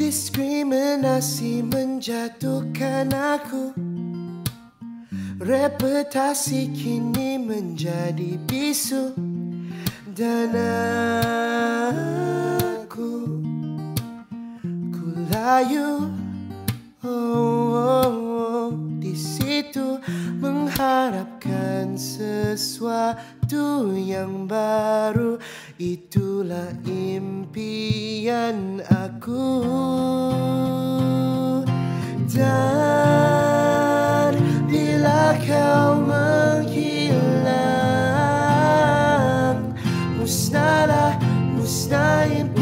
Diskriminasi menjatuhkan aku, reputasi kini menjadi bisu, dan aku layu di situ mengharapkan sesuatu yang baru. Itulah impian aku, dan bila kau menghilang, musnahlah, musnah impian.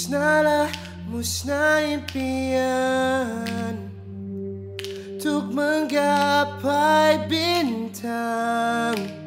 Musnahlah, musnah impian untuk menggapai bintang.